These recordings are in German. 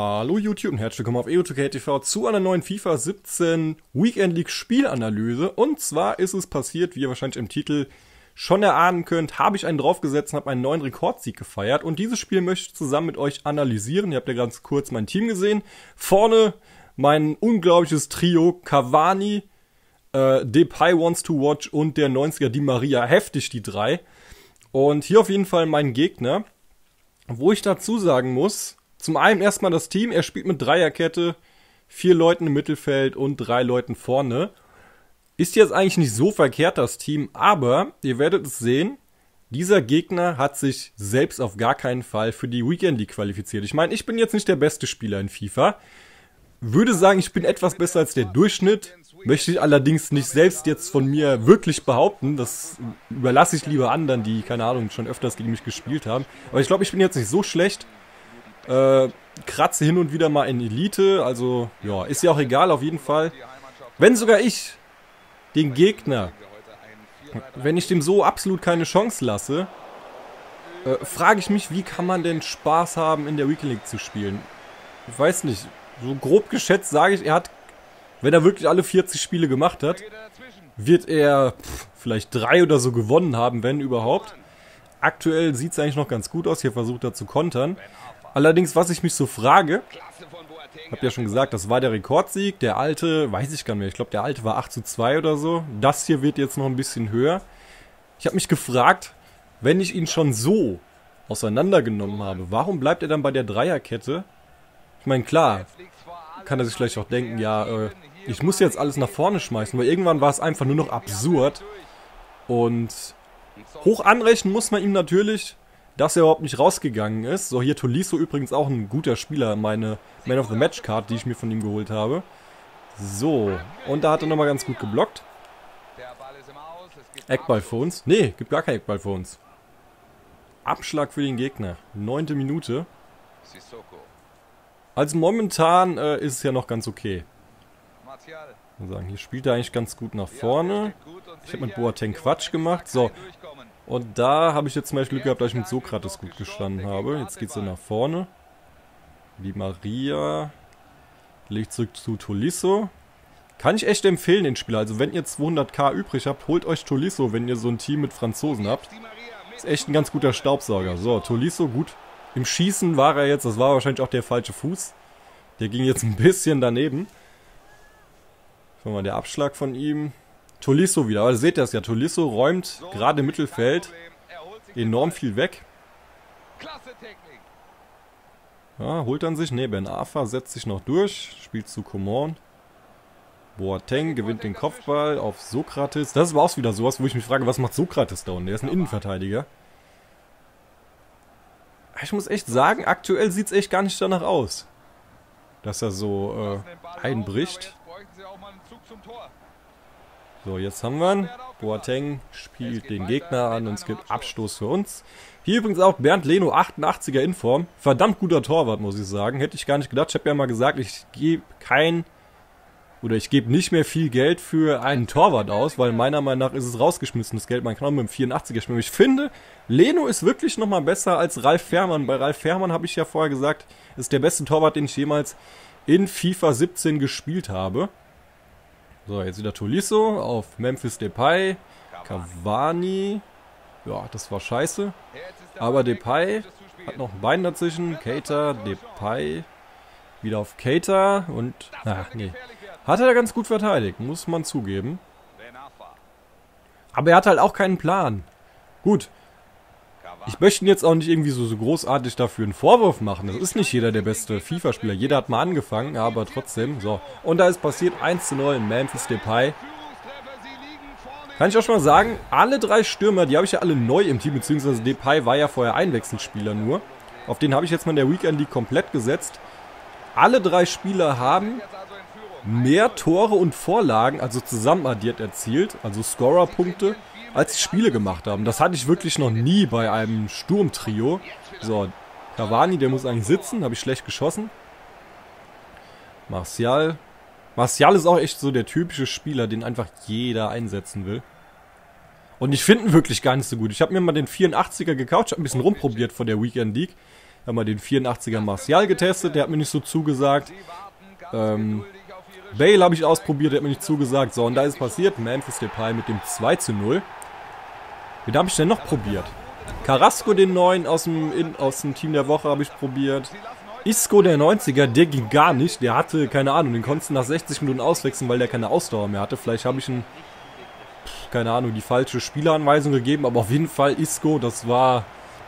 Hallo YouTube und herzlich willkommen auf Evo2kTV zu einer neuen FIFA 17 Weekend League Spielanalyse. Und zwar ist es passiert, wie ihr wahrscheinlich im Titel schon erahnen könnt, habe ich einen draufgesetzt und habe einen neuen Rekordsieg gefeiert. Und dieses Spiel möchte ich zusammen mit euch analysieren. Ihr habt ja ganz kurz mein Team gesehen. Vorne mein unglaubliches Trio Cavani, Depay Wants to Watch und der 90er Di Maria. Heftig die drei. Und hier auf jeden Fall mein Gegner, wo ich dazu sagen muss, zum einen erstmal das Team, er spielt mit Dreierkette, 4 Leuten im Mittelfeld und 3 Leuten vorne. Ist jetzt eigentlich nicht so verkehrt, das Team, aber ihr werdet es sehen, dieser Gegner hat sich selbst auf gar keinen Fall für die Weekend League qualifiziert. Ich meine, ich bin jetzt nicht der beste Spieler in FIFA, würde sagen, ich bin etwas besser als der Durchschnitt, möchte ich allerdings nicht selbst jetzt von mir wirklich behaupten, das überlasse ich lieber anderen, die, keine Ahnung, schon öfters gegen mich gespielt haben. Aber ich glaube, ich bin jetzt nicht so schlecht. Kratze hin und wieder mal in Elite, also ja, ist ja auch egal auf jeden Fall. Wenn sogar ich den Gegner, wenn ich dem so absolut keine Chance lasse, frage ich mich, wie kann man denn Spaß haben, in der Weekend League zu spielen? Ich weiß nicht, so grob geschätzt sage ich, er hat, wenn er wirklich alle 40 Spiele gemacht hat, wird er vielleicht 3 oder so gewonnen haben, wenn überhaupt. Aktuell sieht es eigentlich noch ganz gut aus, hier versucht er zu kontern. Allerdings, was ich mich so frage, hab ja schon gesagt, das war der Rekordsieg, der alte, weiß ich gar nicht mehr, ich glaube der alte war 8:2 oder so, das hier wird jetzt noch ein bisschen höher. Ich habe mich gefragt, wenn ich ihn schon so auseinandergenommen habe, warum bleibt er dann bei der Dreierkette? Ich meine, klar, kann er sich vielleicht auch denken, ja, ich muss jetzt alles nach vorne schmeißen, weil irgendwann war es einfach nur noch absurd. Und hoch anrechnen muss man ihm natürlich, dass er überhaupt nicht rausgegangen ist. So, hier Tolisso übrigens auch ein guter Spieler, meine Man of the Match Card, die ich mir von ihm geholt habe. So, und da hat er nochmal ganz gut geblockt. Eckball für uns. Nee, gibt gar kein Eckball für uns. Abschlag für den Gegner. 9. Minute. Also momentan ist es ja noch ganz okay. Ich muss sagen, hier spielt er eigentlich ganz gut nach vorne. Ich habe mit Boateng Quatsch gemacht. So. Und da habe ich jetzt zum Beispiel Glück gehabt, dass ich mit Sokratis gut gestanden habe. Jetzt geht es ja nach vorne. Di Maria legt zurück zu Tolisso. Kann ich echt empfehlen, den Spieler. Also wenn ihr 200k übrig habt, holt euch Tolisso, wenn ihr so ein Team mit Franzosen habt. Ist echt ein ganz guter Staubsauger. So, Tolisso, gut. Im Schießen war er jetzt, das war wahrscheinlich auch der falsche Fuß. Der ging jetzt ein bisschen daneben. Schauen wir mal, der Abschlag von ihm. Tolisso wieder, aber seht ihr das ja, Tolisso räumt gerade im Mittelfeld enorm viel weg. Ja, holt dann sich, ne, Ben Arfa setzt sich noch durch, spielt zu Coman. Boateng gewinnt den Kopfball auf Sokratis. Das ist aber auch wieder sowas, wo ich mich frage, was macht Sokratis da unten? Der ist ein Innenverteidiger. Ich muss echt sagen, aktuell sieht es echt gar nicht danach aus, dass er so einbricht. So, jetzt haben wir ihn. Boateng spielt den Gegner an und es gibt Abstoß für uns. Hier übrigens auch Bernd Leno, 88er Inform. Verdammt guter Torwart, muss ich sagen. Hätte ich gar nicht gedacht. Ich habe ja mal gesagt, ich gebe kein oder ich gebe nicht mehr viel Geld für einen Torwart aus, weil meiner Meinung nach ist es rausgeschmissenes Geld. Man kann auch mit dem 84er spielen. Ich finde, Leno ist wirklich nochmal besser als Ralf Fährmann. Bei Ralf Fährmann habe ich ja vorher gesagt, ist der beste Torwart, den ich jemals in FIFA 17 gespielt habe. So, jetzt wieder Tolisso auf Memphis Depay, Cavani, ja, das war scheiße, aber Depay hat noch ein Bein dazwischen, Keita, Depay, wieder auf Keita und, nee, hat er da ganz gut verteidigt, muss man zugeben, aber er hat halt auch keinen Plan. Gut, ich möchte ihn jetzt auch nicht irgendwie so großartig dafür einen Vorwurf machen. Das ist nicht jeder der beste FIFA-Spieler. Jeder hat mal angefangen, aber trotzdem. So, und da ist passiert 1:0 in Memphis Depay. Kann ich auch schon mal sagen, alle drei Stürmer, die habe ich ja alle neu im Team, beziehungsweise Depay war ja vorher Einwechselspieler nur. Auf den habe ich jetzt mal in der Weekend League komplett gesetzt. Alle drei Spieler haben mehr Tore und Vorlagen, also zusammen addiert erzielt, also Scorerpunkte, als die Spiele gemacht haben. Das hatte ich wirklich noch nie bei einem Sturmtrio. So, Cavani, der muss eigentlich sitzen. Habe ich schlecht geschossen. Martial. Martial ist auch echt so der typische Spieler, den einfach jeder einsetzen will. Und ich finde ihn wirklich gar nicht so gut. Ich habe mir mal den 84er gekauft. Ich habe ein bisschen rumprobiert vor der Weekend League. Wir haben mal den 84er Martial getestet, der hat mir nicht so zugesagt. Bale habe ich ausprobiert, der hat mir nicht zugesagt. So, und da ist es passiert. Memphis Depay mit dem 2:0. Wen habe ich denn noch probiert? Carrasco, den neuen aus dem Team der Woche, habe ich probiert. Isco, der 90er, der ging gar nicht. Der hatte, keine Ahnung, den konntest du nach 60 Minuten auswechseln, weil der keine Ausdauer mehr hatte. Vielleicht habe ich einen, keine Ahnung, die falsche Spieleranweisung gegeben. Aber auf jeden Fall Isco, das war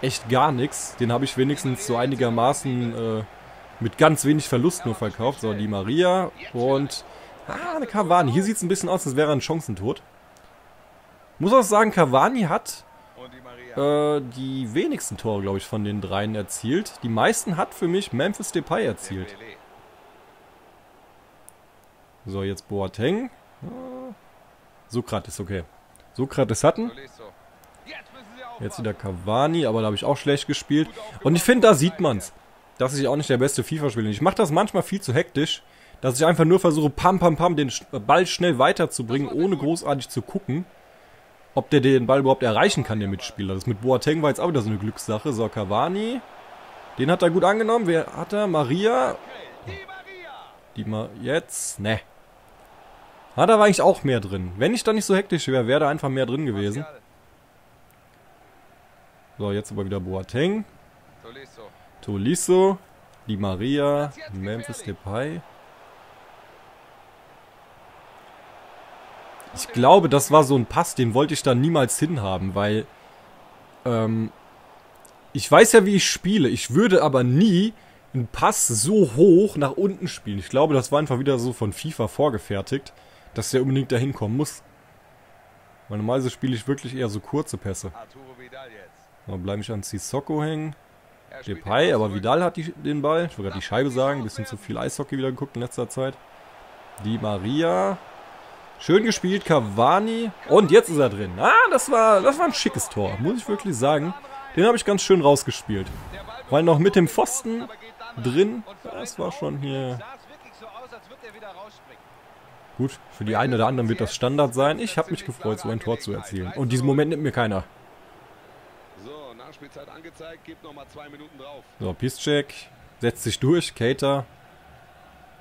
echt gar nichts. Den habe ich wenigstens so einigermaßen mit ganz wenig Verlust nur verkauft. So, Di Maria und eine Cavani. Hier sieht es ein bisschen aus, als wäre er ein Chancentod. Muss auch sagen, Cavani hat die wenigsten Tore, glaube ich, von den dreien erzielt. Die meisten hat für mich Memphis Depay erzielt. So, jetzt Boateng. Sokratis, okay. Sokratis hatten. Jetzt wieder Cavani, aber da habe ich auch schlecht gespielt. Und ich finde, da sieht man es, dass ich auch nicht der beste FIFA-Spieler bin. Ich mache das manchmal viel zu hektisch, dass ich einfach nur versuche, pam, pam, pam, den Ball schnell weiterzubringen, ohne großartig zu gucken, ob der den Ball überhaupt erreichen kann, der Mitspieler. Das mit Boateng war jetzt auch wieder so eine Glückssache. So, Cavani, den hat er gut angenommen. Wer hat er? Maria. Die mal jetzt, ne. Ah, da war eigentlich auch mehr drin. Wenn ich da nicht so hektisch wäre, wäre da einfach mehr drin gewesen. So, jetzt aber wieder Boateng. Tolisso. Di Maria. Memphis Depay. Ich glaube, das war so ein Pass, den wollte ich da niemals hinhaben, weil ich weiß ja, wie ich spiele. Ich würde aber nie einen Pass so hoch nach unten spielen. Ich glaube, das war einfach wieder so von FIFA vorgefertigt, dass der unbedingt da hinkommen muss. Weil normalerweise spiele ich wirklich eher so kurze Pässe. Dann bleibe ich an Sissoko hängen. Depay, aber Vidal hat den Ball. Ich wollte gerade die Scheibe sagen. Ein bisschen zu viel Eishockey wieder geguckt in letzter Zeit. Di Maria. Schön gespielt, Cavani. Und jetzt ist er drin. Ah, das war ein schickes Tor, muss ich wirklich sagen. Den habe ich ganz schön rausgespielt. Weil noch mit dem Pfosten drin. Das war schon hier. Gut, für die einen oder anderen wird das Standard sein. Ich habe mich gefreut, so ein Tor zu erzielen. Und diesen Moment nimmt mir keiner. Spielzeit angezeigt, gibt nochmal 2 Minuten drauf. So, Piszczek setzt sich durch, Keita,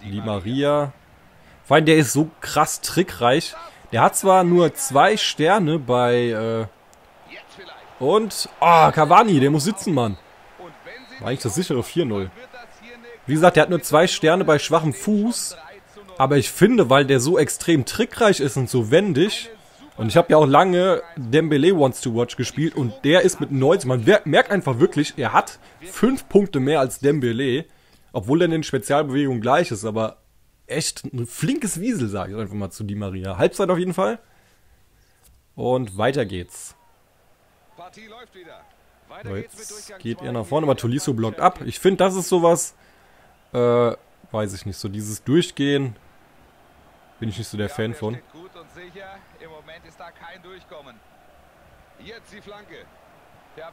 Di Maria. Vor allem, der ist so krass trickreich. Der hat zwar nur 2 Sterne bei, und, oh, Cavani, der muss sitzen, Mann. War eigentlich das sichere 4:0. Wie gesagt, der hat nur 2 Sterne bei schwachem Fuß. Aber ich finde, weil der so extrem trickreich ist und so wendig. Und ich habe ja auch lange Dembélé Wants to Watch gespielt und der ist mit 90. Man merkt einfach wirklich, er hat 5 Punkte mehr als Dembélé, obwohl er in den Spezialbewegungen gleich ist. Aber echt ein flinkes Wiesel, sage ich einfach mal zu Di Maria. Halbzeit auf jeden Fall. Und weiter geht's. So, jetzt geht er nach vorne, aber Tolisso blockt ab. Ich finde, das ist sowas, weiß ich nicht, so dieses Durchgehen, bin ich nicht so der Fan von.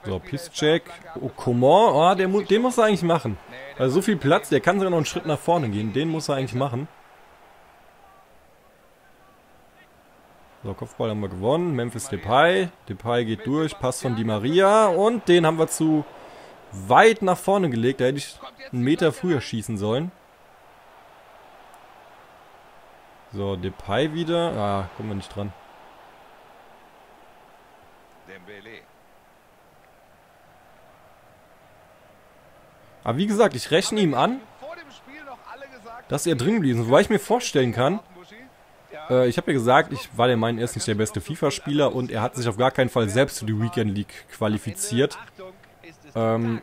So, Piszczek. Oh, Komar. Oh, den muss er eigentlich machen. Also so viel Platz, der kann sogar noch einen Schritt nach vorne gehen. Den muss er eigentlich machen. So, Kopfball haben wir gewonnen. Memphis Depay. Depay geht durch. Pass von Di Maria. Und den haben wir zu weit nach vorne gelegt. Da hätte ich einen Meter früher schießen sollen. So, Depay wieder. Ah, kommen wir nicht dran. Aber wie gesagt, ich rechne ihm an, dass er drin geblieben ist. Wobei ich mir vorstellen kann, ich habe ja gesagt, ich war der Meinung, er ist nicht der beste FIFA-Spieler und er hat sich auf gar keinen Fall selbst für die Weekend League qualifiziert. Kann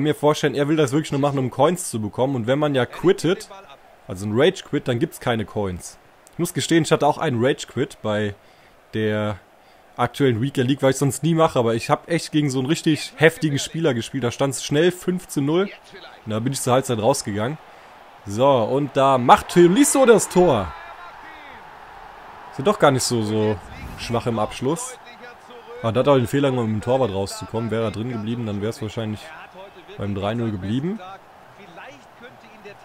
mir vorstellen, er will das wirklich nur machen, um Coins zu bekommen. Und wenn man ja quittet, also ein Rage-Quit, dann gibt es keine Coins. Ich muss gestehen, ich hatte auch einen Rage-Quit bei der aktuellen Weekend League, weil ich sonst nie mache, aber ich habe echt gegen so einen richtig heftigen Spieler gespielt. Da stand es schnell 5:0 und da bin ich zur Halbzeit rausgegangen. So, und da macht Tolisso das Tor. Sind doch gar nicht so schwach im Abschluss. Aber da hat er den Fehler gemacht, mit dem Torwart rauszukommen. Wäre er drin geblieben, dann wäre es wahrscheinlich beim 3:0 geblieben.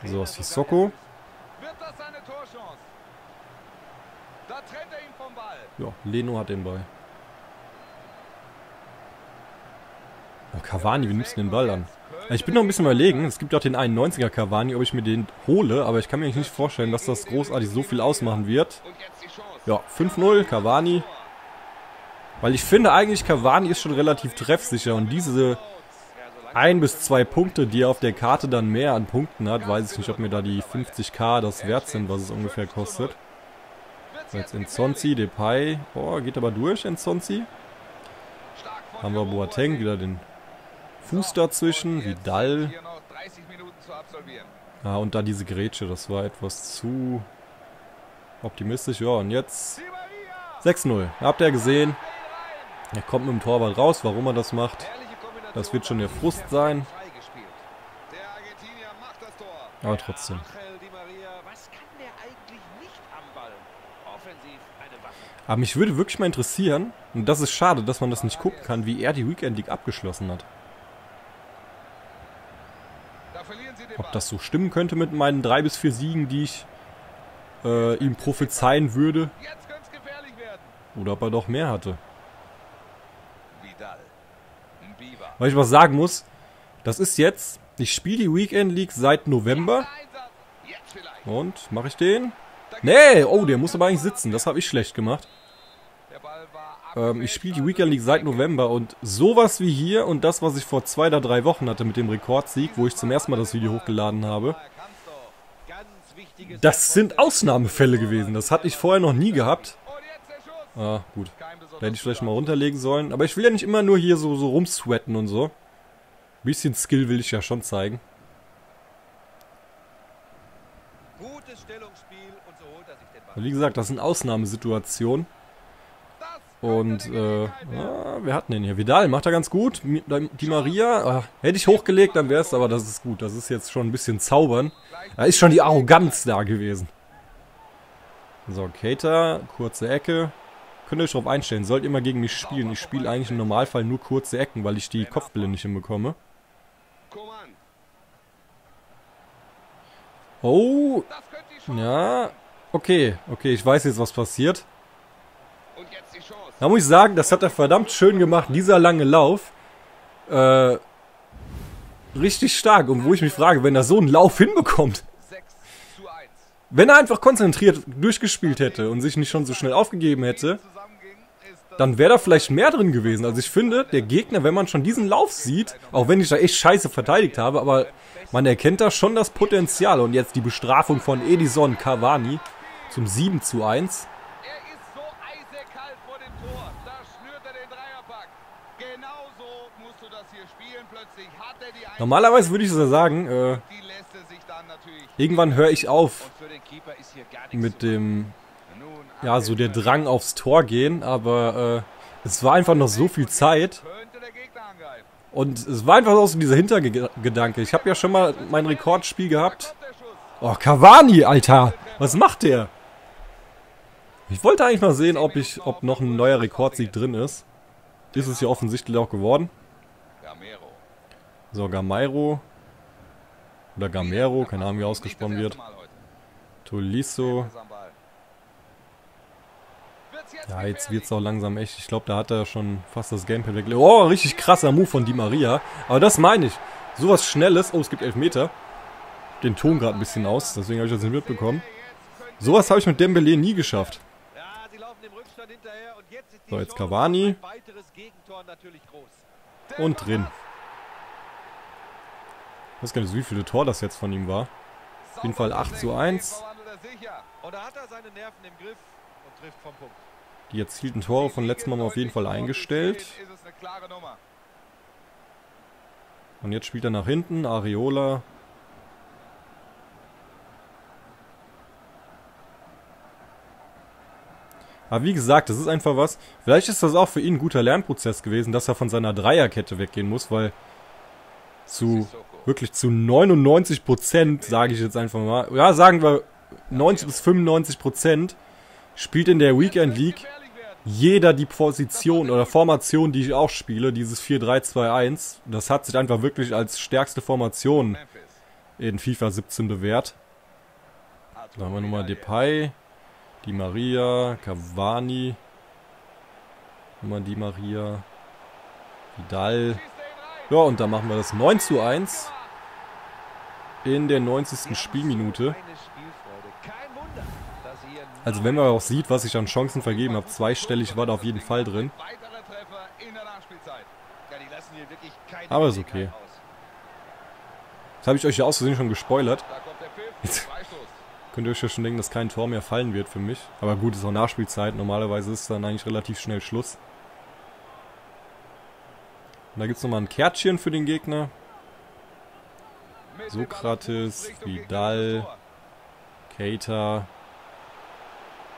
So, Sissoko. Ja, Leno hat den Ball. Oh, Cavani, wir nimmst den Ball an. Ich bin noch ein bisschen überlegen, es gibt ja auch den 91er Cavani, ob ich mir den hole, aber ich kann mir nicht vorstellen, dass das großartig so viel ausmachen wird. Ja, 5-0, Cavani. Weil ich finde eigentlich, Cavani ist schon relativ treffsicher und diese 1 bis 2 Punkte, die er auf der Karte dann mehr an Punkten hat, weiß ich nicht, ob mir da die 50.000 das wert sind, was es ungefähr kostet. So, jetzt Inzonzi, Depay. Oh, geht aber durch, Inzonzi. Haben wir Boateng, wieder den Fuß dazwischen, Vidal. Ah, und da diese Grätsche, das war etwas zu optimistisch. Ja, und jetzt 6-0. Habt ihr gesehen? Er kommt mit dem Torwart raus, warum er das macht. Das wird schon der Frust sein. Aber trotzdem. Aber mich würde wirklich mal interessieren, und das ist schade, dass man das nicht gucken kann, wie er die Weekend League abgeschlossen hat. Ob das so stimmen könnte mit meinen 3 bis 4 Siegen, die ich ihm prophezeien würde. Oder ob er doch mehr hatte. Weil ich was sagen muss, das ist jetzt, ich spiele die Weekend League seit November. Und, mache ich den? Nee, oh, der muss aber eigentlich sitzen, das habe ich schlecht gemacht. Ich spiele die Weekend League seit November und sowas wie hier und das, was ich vor 2 oder 3 Wochen hatte mit dem Rekordsieg, wo ich zum ersten Mal das Video hochgeladen habe, das sind Ausnahmefälle gewesen, das hatte ich vorher noch nie gehabt. Ah, gut. Da hätte ich vielleicht mal runterlegen sollen. Aber ich will ja nicht immer nur hier so rumsweaten und so. Ein bisschen Skill will ich ja schon zeigen. Wie gesagt, das sind Ausnahmesituationen. Und, wer hat denn hier? Vidal macht er ganz gut. Di Maria, hätte ich hochgelegt, dann wäre es, aber das ist gut. Das ist jetzt schon ein bisschen zaubern. Da ist schon die Arroganz da gewesen. So, Keita, kurze Ecke. Könnt ihr euch darauf einstellen, sollt ihr mal gegen mich spielen. Ich spiele eigentlich im Normalfall nur kurze Ecken, weil ich die Kopfbälle nicht hinbekomme. Oh, ja, okay, ich weiß jetzt, was passiert. Da muss ich sagen, das hat er verdammt schön gemacht, dieser lange Lauf. Richtig stark, und wo ich mich frage, wenn er so einen Lauf hinbekommt. Wenn er einfach konzentriert durchgespielt hätte und sich nicht schon so schnell aufgegeben hätte, dann wäre da vielleicht mehr drin gewesen. Also ich finde, der Gegner, wenn man schon diesen Lauf sieht, auch wenn ich da echt scheiße verteidigt habe, aber man erkennt da schon das Potenzial. Und jetzt die Bestrafung von Edison Cavani zum 7:1. Normalerweise würde ich so sagen, irgendwann höre ich auf mit dem, ja, so der Drang aufs Tor gehen, aber es war einfach noch so viel Zeit und es war einfach auch so dieser Hintergedanke. Ich habe ja schon mal mein Rekordspiel gehabt. Oh, Cavani, Alter, was macht der? Ich wollte eigentlich mal sehen, ob noch ein neuer Rekordsieg drin ist. Ist es ja offensichtlich auch geworden. So, Gameiro. Oder Gameiro, keine Ahnung, wie ausgesprochen wird. Tolisso. Ja, jetzt wird es auch langsam echt. Ich glaube, da hat er schon fast das Gameplay weg. Oh, richtig krasser Move von Di Maria. Aber das meine ich. Sowas Schnelles. Oh, es gibt Elfmeter. Den Ton gerade ein bisschen aus, deswegen habe ich das nicht mitbekommen. Sowas habe ich mit Dembélé nie geschafft. So, jetzt Cavani. Und drin. Ich weiß gar nicht, wie viele Tor das jetzt von ihm war. Auf jeden Fall 8:1. Die erzielten Tore von letztem Mal auf jeden Fall eingestellt. Und jetzt spielt er nach hinten. Areola. Aber wie gesagt, das ist einfach was. Vielleicht ist das auch für ihn ein guter Lernprozess gewesen, dass er von seiner Dreierkette weggehen muss, weil wirklich zu 99%, sage ich jetzt einfach mal, ja, sagen wir 90 bis 95% spielt in der Weekend League jeder die Position oder Formation, die ich auch spiele, dieses 4-3-2-1. Das hat sich einfach wirklich als stärkste Formation in FIFA 17 bewährt. Da haben wir nochmal Depay, Di Maria, Cavani, nochmal Di Maria, Vidal. Ja, und da machen wir das 9:1 in der 90. Spielminute. Also wenn man auch sieht, was ich an Chancen vergeben habe, zweistellig war da auf jeden Fall drin. Aber ist okay. Das habe ich euch ja aus Versehen schon gespoilert. Jetzt könnt ihr euch ja schon denken, dass kein Tor mehr fallen wird für mich. Aber gut, ist auch Nachspielzeit. Normalerweise ist dann eigentlich relativ schnell Schluss. Und da gibt es nochmal ein Kärtchen für den Gegner. Sokratis, Vidal, Keita,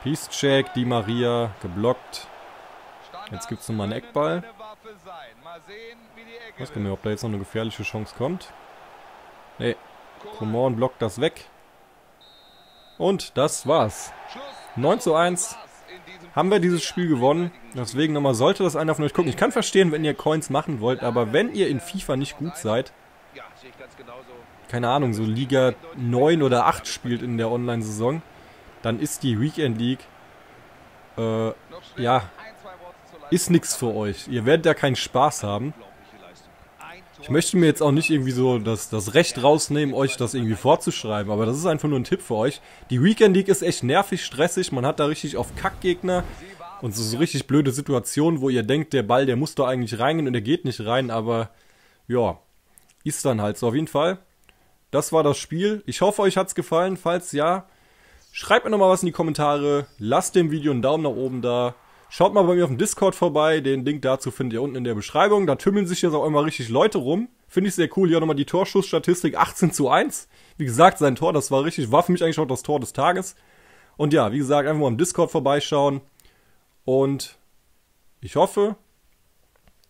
Piszczek, Di Maria, geblockt. Jetzt gibt es nochmal einen Eckball. Ich weiß gar nicht, ob da jetzt noch eine gefährliche Chance kommt. Nee, Komar blockt das weg. Und das war's. 9:1. Haben wir dieses Spiel gewonnen. Deswegen nochmal, sollte das einer von euch gucken. Ich kann verstehen, wenn ihr Coins machen wollt, aber wenn ihr in FIFA nicht gut seid, keine Ahnung, so Liga 9 oder 8 spielt in der Online-Saison, dann ist die Weekend League, ja, ist nichts für euch. Ihr werdet da keinen Spaß haben. Ich möchte mir jetzt auch nicht irgendwie so das Recht rausnehmen, euch das irgendwie vorzuschreiben, aber das ist einfach nur ein Tipp für euch. Die Weekend League ist echt nervig, stressig, man hat da richtig auf Kackgegner und so richtig blöde Situationen, wo ihr denkt, der Ball, der muss doch eigentlich reingehen und der geht nicht rein, aber ja, ist dann halt so. Auf jeden Fall, das war das Spiel. Ich hoffe, euch hat's gefallen. Falls ja, schreibt mir nochmal was in die Kommentare, lasst dem Video einen Daumen nach oben da. Schaut mal bei mir auf dem Discord vorbei, den Link dazu findet ihr unten in der Beschreibung. Da tümmeln sich jetzt auch immer richtig Leute rum. Finde ich sehr cool. Hier nochmal die Torschussstatistik 18:1. Wie gesagt, sein Tor, das war richtig, war für mich eigentlich auch das Tor des Tages. Und ja, wie gesagt, einfach mal im Discord vorbeischauen. Und ich hoffe,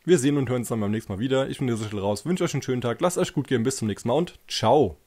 wir sehen und hören uns dann beim nächsten Mal wieder. Ich bin der Sichel raus, wünsche euch einen schönen Tag, lasst euch gut gehen, bis zum nächsten Mal und ciao.